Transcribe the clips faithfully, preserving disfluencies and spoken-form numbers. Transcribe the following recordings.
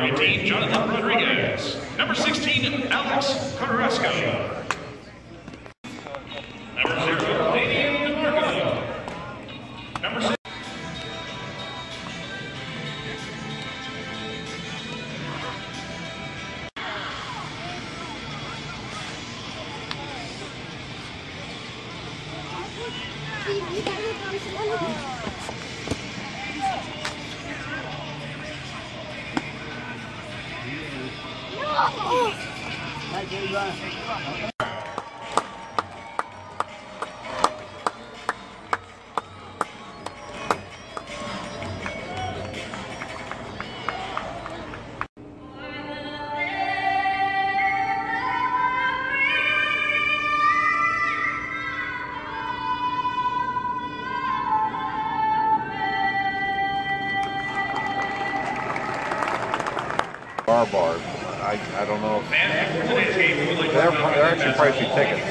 eighteen, Jonathan Rodriguez. Number sixteen, Alex Carrasco. Number zero, Damian DeMarco. Number six. Bar bar, I, I don't know if they're, they're actually pricey tickets.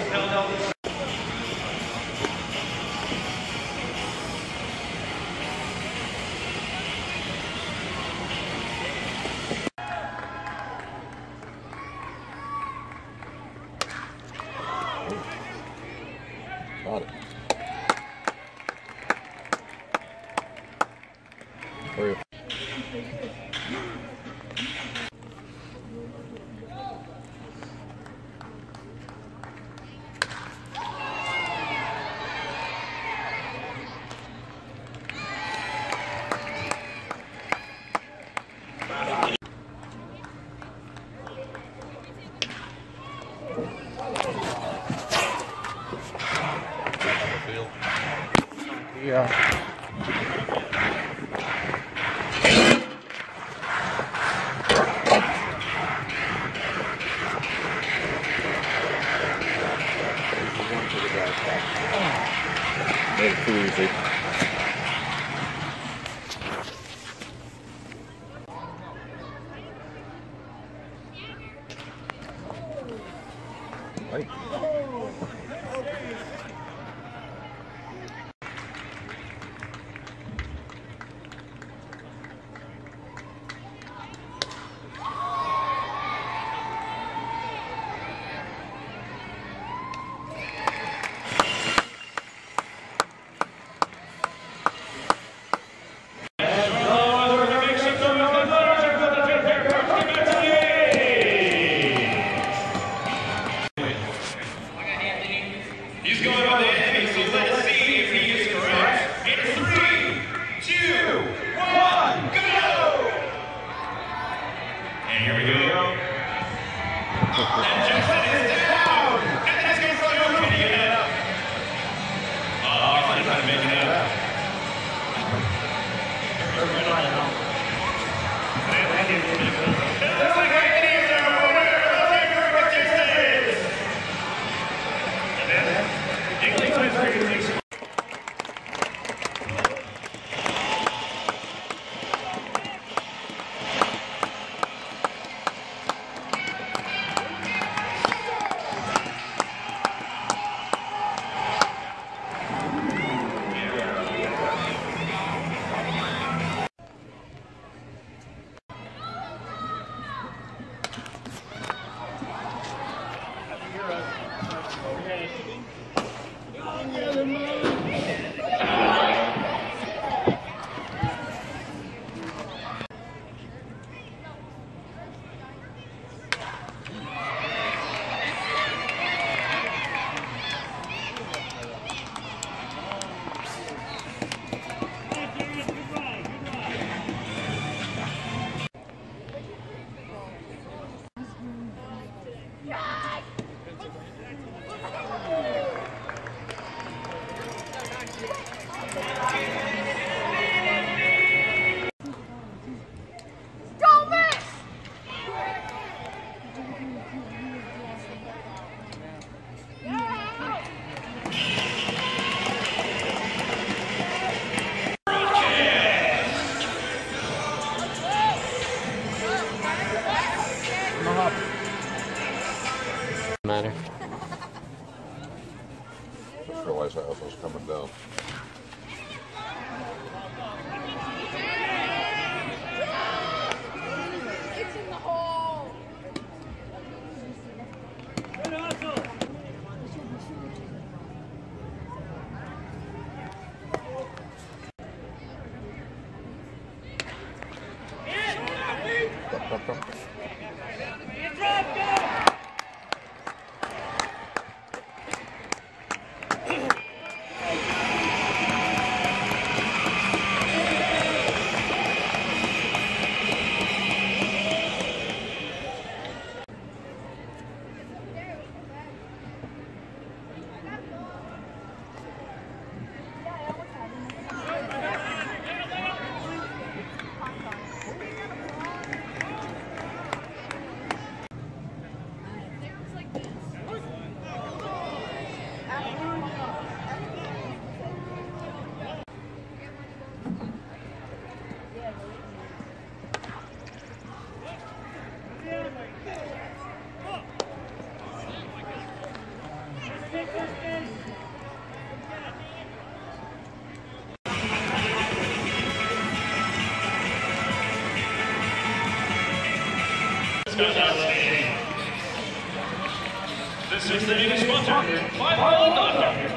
This is the new sponsor, five-year-old doctor.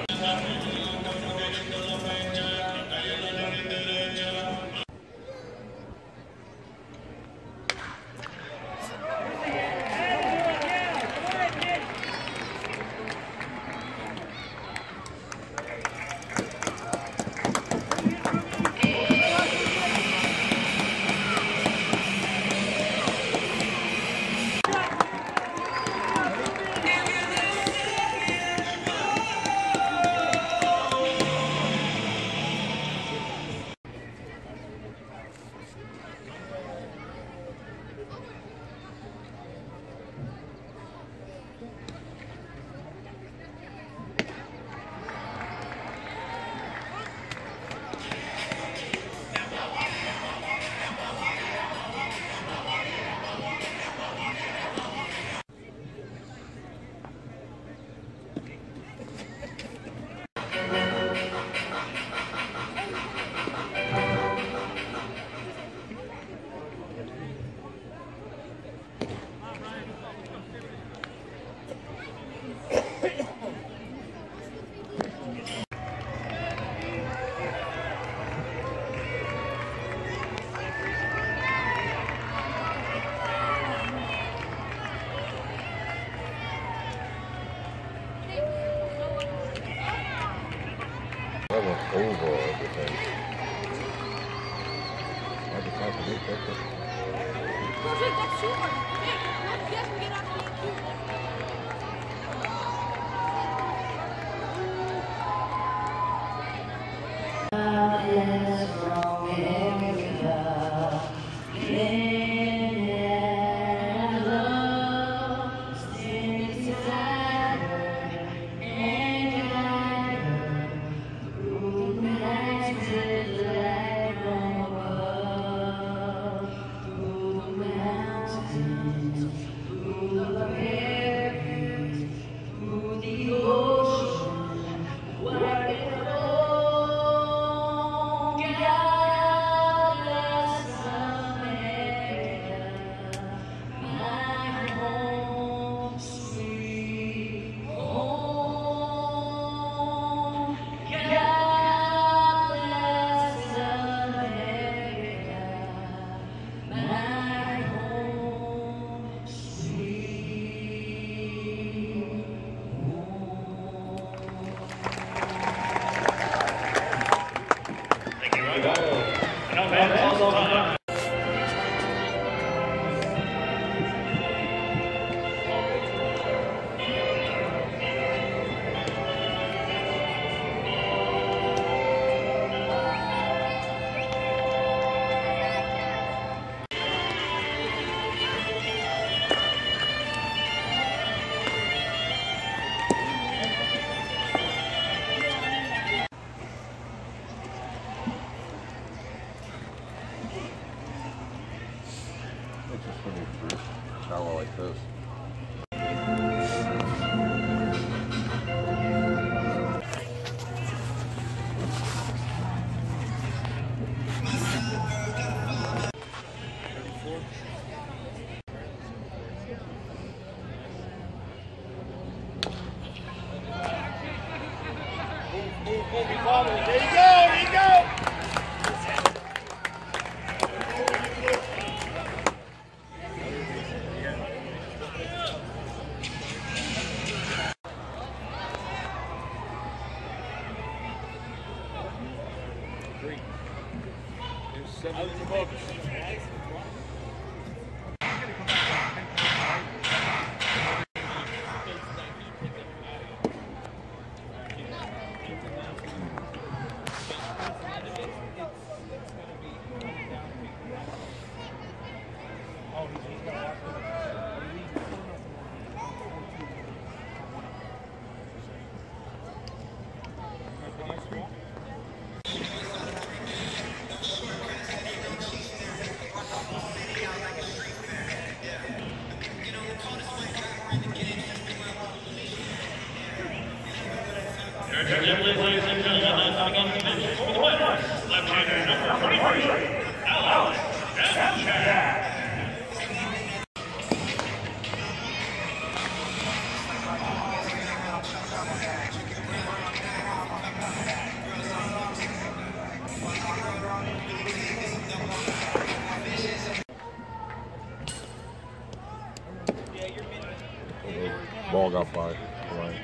Ball got by Brian.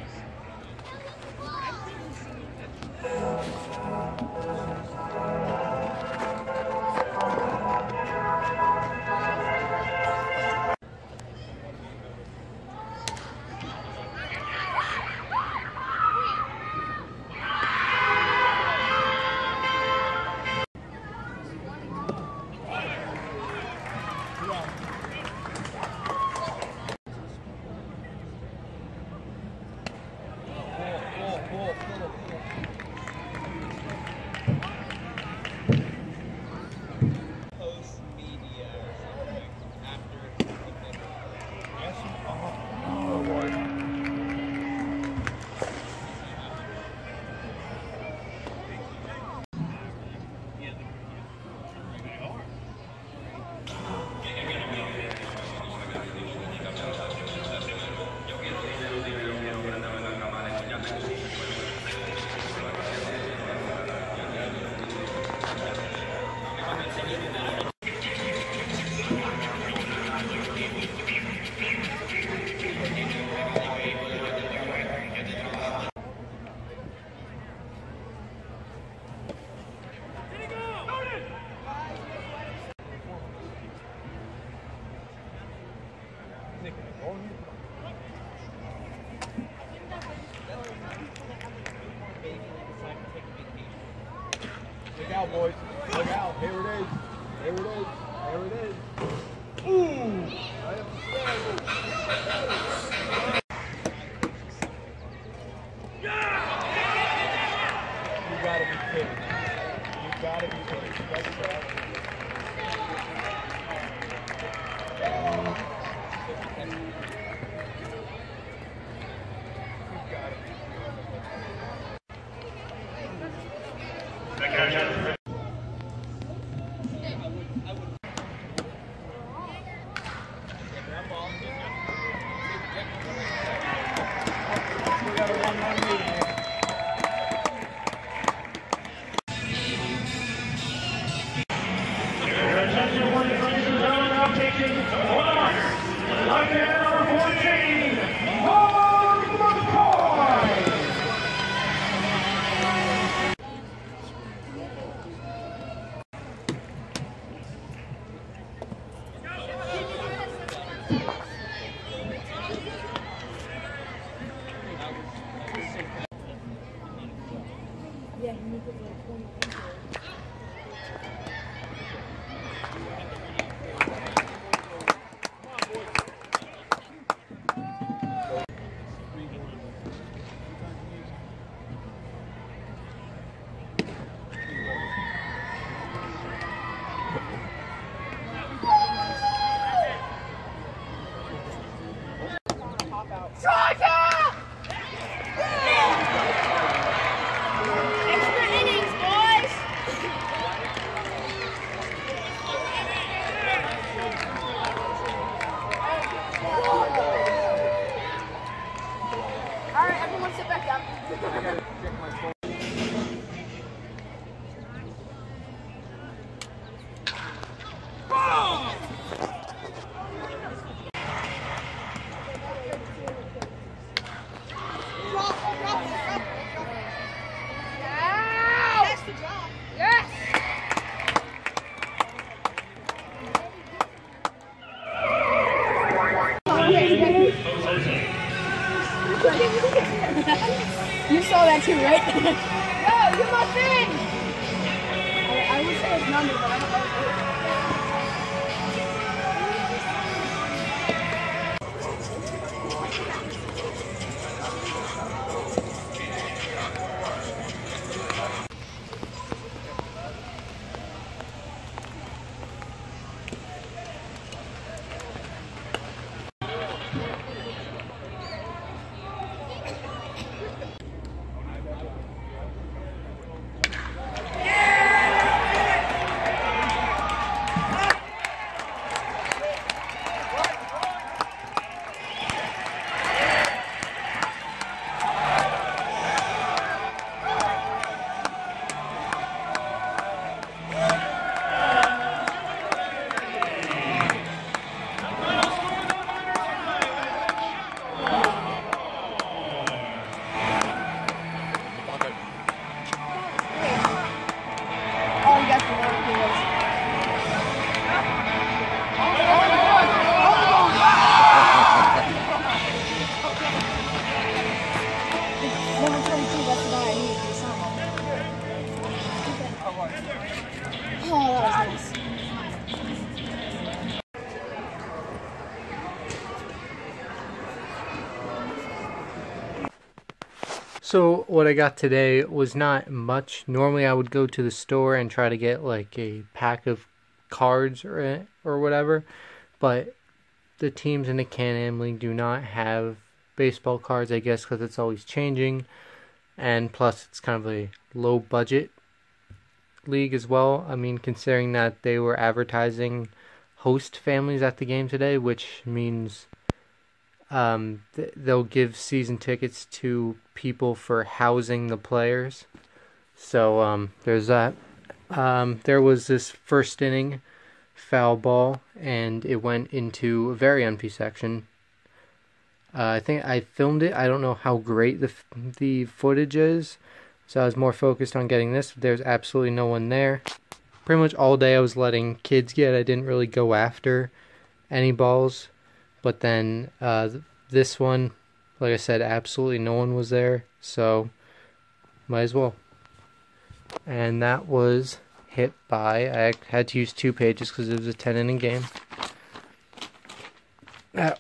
Look out, boys. Look out. Here it is. Here it is. Here it is. Ooh! You gotta be kidding. You gotta be kidding. You gotta be kidding. You gotta be kidding. Gotcha. I too, right? Yo, you're my friend! I, I would say his number, but I don't So what I got today was not much. Normally I would go to the store and try to get like a pack of cards or or whatever, but the teams in the Can-Am League do not have baseball cards, I guess because it's always changing, and plus it's kind of a low budget league as well. I mean, considering that they were advertising host families at the game today, which means Um, th they'll give season tickets to people for housing the players. So um, there's that. Um, there was this first inning foul ball, and it went into a very empty section. Uh, I think I filmed it. I don't know how great the f the footage is, so I was more focused on getting this. There's absolutely no one there. Pretty much all day I was letting kids get. I didn't really go after any balls. But then uh, this one, like I said, absolutely no one was there, so might as well. And that was hit by, I had to use two pages because it was a ten inning game. That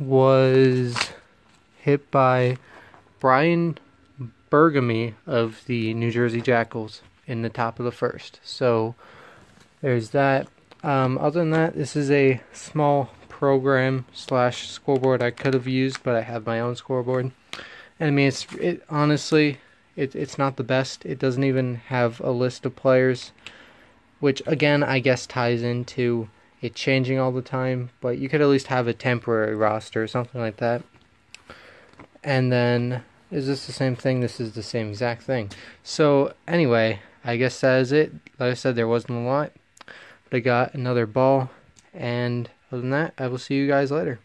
was hit by Brian Bergamy of the New Jersey Jackals in the top of the first. So there's that. Um, other than that, this is a small program slash scoreboard I could have used, but I have my own scoreboard. And I mean, it's it, honestly, it, it's not the best. It doesn't even have a list of players, which again, I guess ties into it changing all the time, but you could at least have a temporary roster or something like that. And then, is this the same thing? This is the same exact thing. So anyway, I guess that is it. Like I said, there wasn't a lot. I got another ball, and other than that, I will see you guys later.